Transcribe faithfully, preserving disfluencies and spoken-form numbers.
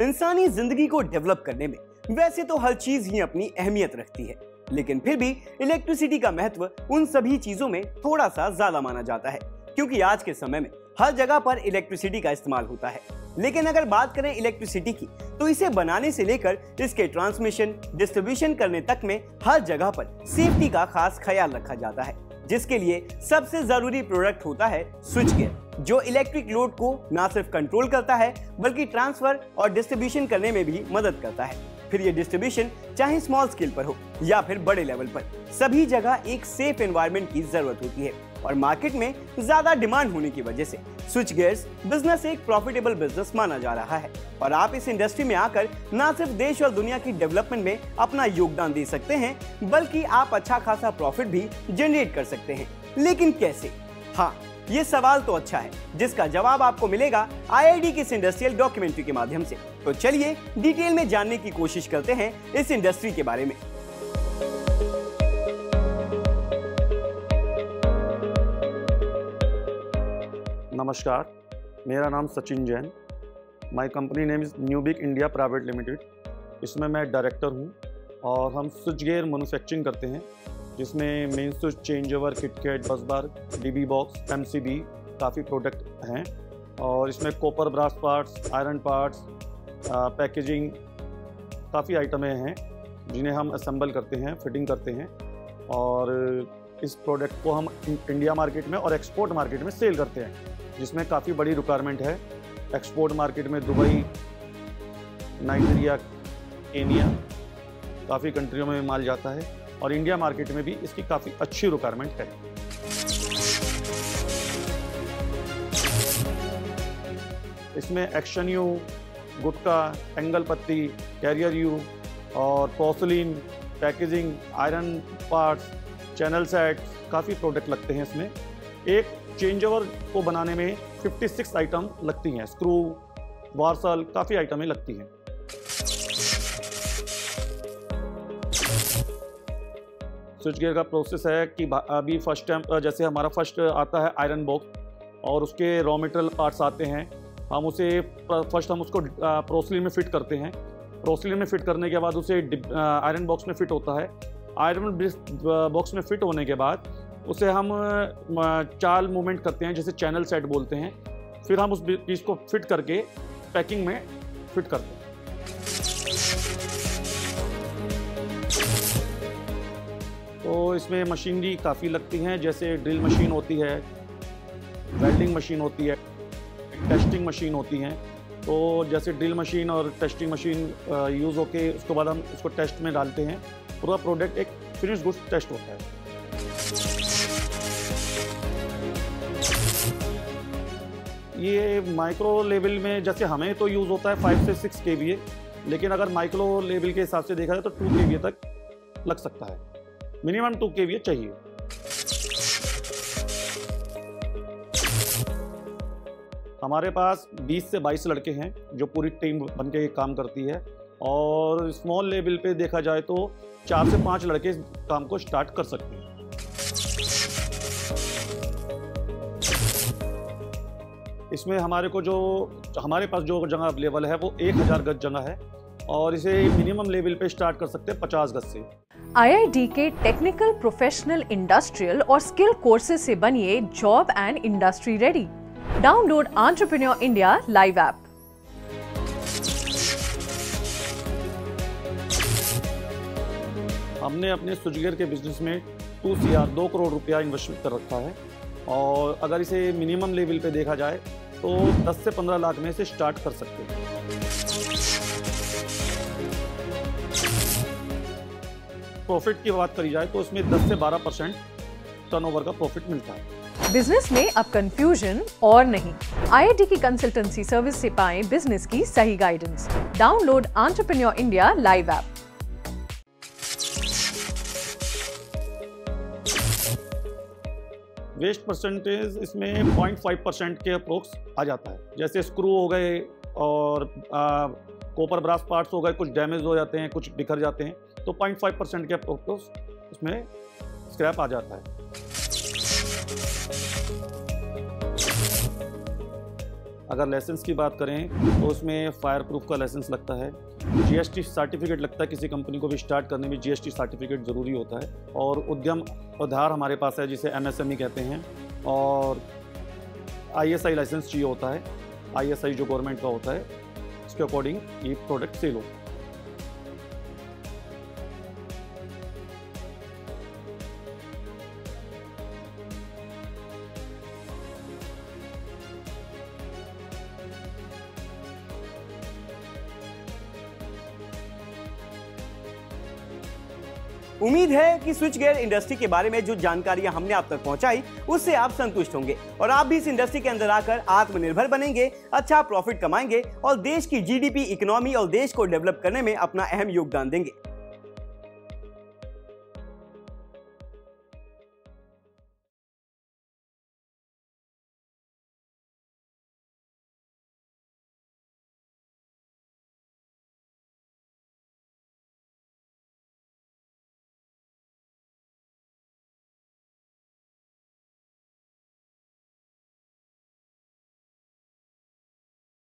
इंसानी जिंदगी को डेवलप करने में वैसे तो हर चीज ही अपनी अहमियत रखती है, लेकिन फिर भी इलेक्ट्रिसिटी का महत्व उन सभी चीजों में थोड़ा सा ज्यादा माना जाता है, क्योंकि आज के समय में हर जगह पर इलेक्ट्रिसिटी का इस्तेमाल होता है। लेकिन अगर बात करें इलेक्ट्रिसिटी की, तो इसे बनाने से लेकर इसके ट्रांसमिशन, डिस्ट्रीब्यूशन करने तक में हर जगह पर सेफ्टी का खास ख्याल रखा जाता है, जिसके लिए सबसे जरूरी प्रोडक्ट होता है स्विच गियर, जो इलेक्ट्रिक लोड को ना सिर्फ कंट्रोल करता है बल्कि ट्रांसफर और डिस्ट्रीब्यूशन करने में भी मदद करता है। फिर ये डिस्ट्रीब्यूशन चाहे स्मॉल स्केल पर हो या फिर बड़े लेवल पर, सभी जगह एक सेफ एनवायरनमेंट की जरूरत होती है और मार्केट में ज्यादा डिमांड होने की वजह से स्विच गियर्स बिजनेस एक प्रॉफिटेबल बिजनेस माना जा रहा है। और आप इस इंडस्ट्री में आकर न सिर्फ देश और दुनिया की डेवलपमेंट में अपना योगदान दे सकते हैं, बल्कि आप अच्छा खासा प्रॉफिट भी जनरेट कर सकते हैं। लेकिन कैसे? हाँ, ये सवाल तो अच्छा है, जिसका जवाब आपको मिलेगा आई आई डी की इस इंडस्ट्रियल डॉक्यूमेंट्री के माध्यम से। तो चलिए डिटेल में जानने की कोशिश करते हैं इस इंडस्ट्री के बारे में। नमस्कार, मेरा नाम Sachin Jain. My company name is Newbic India private limited. इसमें मैं डायरेक्टर हूँ और हम स्विच गियर मैन्युफैक्चरिंग करते हैं, जिसमें main switch, change over, KitKat, busbar, DB box, MCB काफ़ी प्रोडक्ट हैं। और इसमें copper brass parts, iron parts, packaging, काफ़ी आइटमें हैं जिन्हें हम असेंबल करते हैं, फिटिंग करते हैं और इस प्रोडक्ट को हम इंडिया मार्केट में और एक्सपोर्ट मार्केट में सेल करते हैं, जिसमें काफ़ी बड़ी रिक्वायरमेंट है। एक्सपोर्ट मार्केट में दुबई, नाइजीरिया, केनिया, काफ़ी कंट्रियों में माल जाता है और इंडिया मार्केट में भी इसकी काफ़ी अच्छी रिक्वायरमेंट है। इसमें एक्शन यू, गुटका, एंगल पत्ती, कैरियर यू और porcelain, packaging, iron parts, channel set, काफ़ी प्रोडक्ट लगते हैं। इसमें एक चेंज ओवर को बनाने में छप्पन आइटम लगती हैं, स्क्रू, वार्सल, काफ़ी आइटमें लगती हैं। स्विच गियर का प्रोसेस है कि अभी फर्स्ट टाइम जैसे हमारा फर्स्ट आता है आयरन बॉक्स और उसके रॉ मटेरियल पार्ट्स आते हैं। हम उसे फर्स्ट हम उसको प्रोसलिन में फिट करते हैं। प्रोसलिन में फिट करने के बाद उसे आयरन बॉक्स में फिट होता है। आयरन बॉक्स में फिट होने के बाद उसे हम चाल मूवमेंट करते हैं, जैसे चैनल सेट बोलते हैं। फिर हम उस चीज़ को फिट करके पैकिंग में फिट करते हैं। तो इसमें मशीनरी काफ़ी लगती हैं, जैसे ड्रिल मशीन होती है, वेल्डिंग मशीन होती है, टेस्टिंग मशीन होती हैं। तो जैसे ड्रिल मशीन और टेस्टिंग मशीन यूज़ होके उसके बाद हम उसको टेस्ट में डालते हैं। पूरा प्रोडक्ट एक फिनिश गुड्स टेस्ट होता है। ये माइक्रो लेवल में जैसे हमें तो यूज़ होता है फाइव से सिक्स के वी ए, लेकिन अगर माइक्रो लेवल के हिसाब से देखा जाए तो टू के वी ए तक लग सकता है। Minimum two K V A चाहिए। हमारे पास बीस से बाईस लड़के हैं जो पूरी टीम बन के काम करती है और स्मॉल लेवल पे देखा जाए तो चार से पाँच लड़के इस काम को स्टार्ट कर सकते हैं। इसमें हमारे को जो हमारे पास जो जगह अवेलेबल है वो एक हज़ार गज जगह है और इसे मिनिमम लेवल पे स्टार्ट कर सकते हैं पचास गज से। आई आई डी के टेक्निकल, प्रोफेशनल, इंडस्ट्रियल और स्किल कोर्सेज से बनिए job and industry ready. Download entrepreneur India live app. हमने अपने स्विच गियर के बिजनेस में टू सी आर दो करोड़ रुपया इन्वेस्टमेंट कर रखा है और अगर इसे मिनिमम लेवल पे देखा जाए तो दस से पंद्रह लाख में से स्टार्ट कर सकते हैं। प्रॉफिट की बात करी जाए तो इसमें दस से बारह परसेंट टर्नओवर का प्रॉफिट मिलता है। बिजनेस में अब कंफ्यूजन और नहीं, आई आई डी की कंसल्टेंसी सर्विस से पाएं बिजनेस की सही guidance. Download entrepreneur India live app. Waste percentage इसमें पॉइंट फाइव परसेंट के अप्रोक्स आ जाता है। जैसे स्क्रू हो गए और कॉपर ब्रास पार्ट्स हो गए, कुछ डैमेज हो जाते हैं, कुछ बिखर जाते हैं, तो पॉइंट फाइव परसेंट के अप्रोक्स इसमें स्क्रैप आ जाता है। अगर लाइसेंस की बात करें तो उसमें फायर प्रूफ का लाइसेंस लगता है, जीएसटी सर्टिफिकेट लगता है। किसी कंपनी को भी स्टार्ट करने में जीएसटी सर्टिफिकेट ज़रूरी होता है। और उद्यम आधार हमारे पास है जिसे एमएसएमई कहते हैं, और आईएसआई लाइसेंस चाहिए होता है। आईएसआई जो गवर्नमेंट का होता है, उसके अकॉर्डिंग ये प्रोडक्ट सेल हो। उम्मीद है कि स्विच गियर इंडस्ट्री के बारे में जो जानकारियां हमने आप तक पहुंचाई उससे आप संतुष्ट होंगे और आप भी इस इंडस्ट्री के अंदर आकर आत्मनिर्भर बनेंगे, अच्छा प्रॉफिट कमाएंगे और देश की जीडीपी, इकोनॉमी और देश को डेवलप करने में अपना अहम योगदान देंगे।